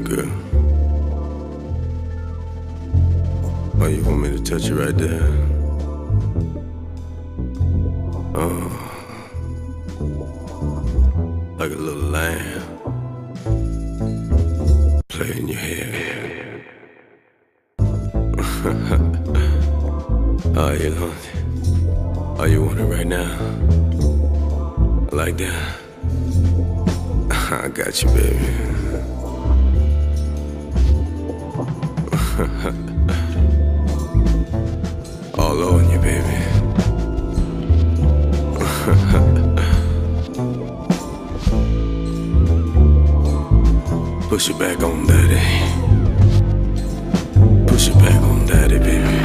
nigga. Oh, you want me to touch you right there? Like a little lamb playing your hair. Are you lonely? Are you want it right now? Like that? I got you, baby. All on you, baby. Push it back on daddy. Push it back on daddy, baby.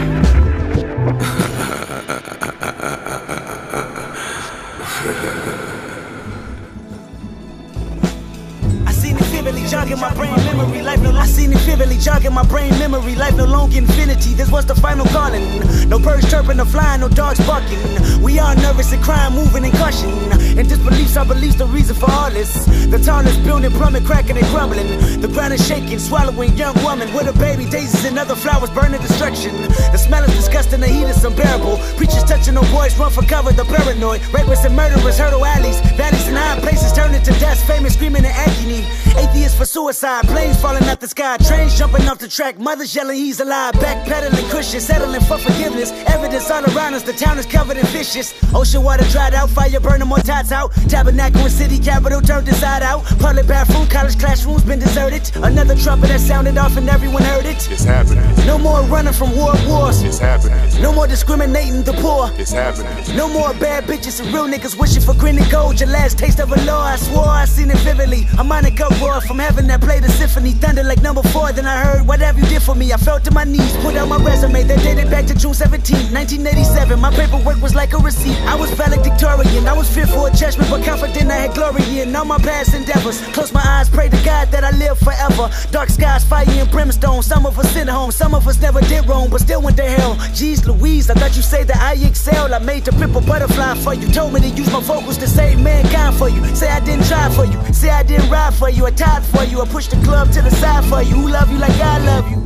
Jogging my brain memory, life no. I seen it vividly jogging my brain memory, life no long infinity. This was the final calling. No birds chirping or flying, no dogs barking. We are nervous and crying, moving and gushing. In disbeliefs, our beliefs, the reason for all this. The tallest building, plummet, cracking and crumbling. The ground is shaking, swallowing young woman with a baby, daisies and other flowers, burning destruction. The smell is disgusting, the heat is unbearable. Preachers touching on boys, run for cover, the paranoid. Rapists and murderers, hurdle alleys, valleys and high places, turning to dust, famous screaming in agony. Atheists for suicide, planes falling out the sky, trains jumping off the track, mothers yelling he's alive, backpedaling cushions, settling for forgiveness, evidence all around us, the town is covered in fishes, ocean water dried out, fire burning more tides out, tabernacle in city capital turned inside out, public bathroom, college classrooms been deserted, another trumpet that sounded off and everyone heard it, it's happening, no more running from wars, it's happening, no more discriminating the poor, it's happening, no more bad bitches and real niggas wishing for green and gold, your last taste of a law, I swore I seen it vividly, a minor go roar from heaven that played a symphony, thunder like number 4. Then I heard whatever you did for me. I fell to my knees, put out my resume that dated back to June 17, 1987. My paperwork was like a receipt. I was valedictorian. I was fearful of judgment, but confident I had glory in all my past endeavors. Close my eyes, pray to God that I live forever. Dark skies, fire and brimstone. Some of us sent home, some of us never did wrong, but still went to hell. Jeez Louise, I thought you said that I excelled. I made the pimple butterfly for you. Told me to use my vocals to save mankind for you. Say I didn't try for you. Say I didn't ride for you. I tied for you. I pushed the club to the side for you. Who love you like I love you?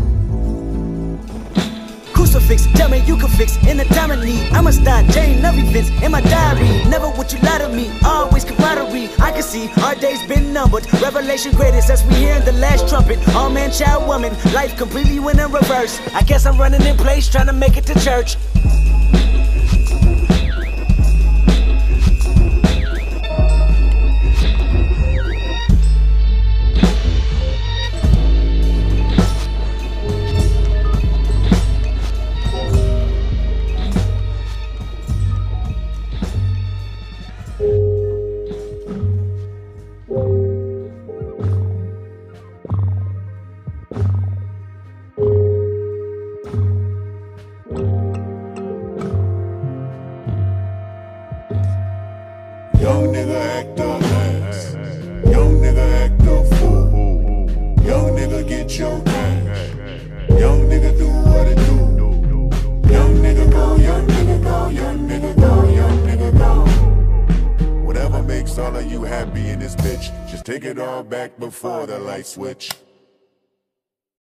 Crucifix, tell me you can fix. In the time of need, I must die. Jane Love events in my diary. Never would you lie to me. Always camaraderie. I can see our days been numbered. Revelation greatest as we hear the last trumpet. All man, child, woman. Life completely went in reverse. I guess I'm running in place, trying to make it to church. Young nigga act the ass, young nigga act the fool, young nigga get your cash, young nigga do what it do, young nigga go, young nigga go, young nigga go, young nigga go. Whatever makes all of you happy in this bitch, just take it all back before the light switch.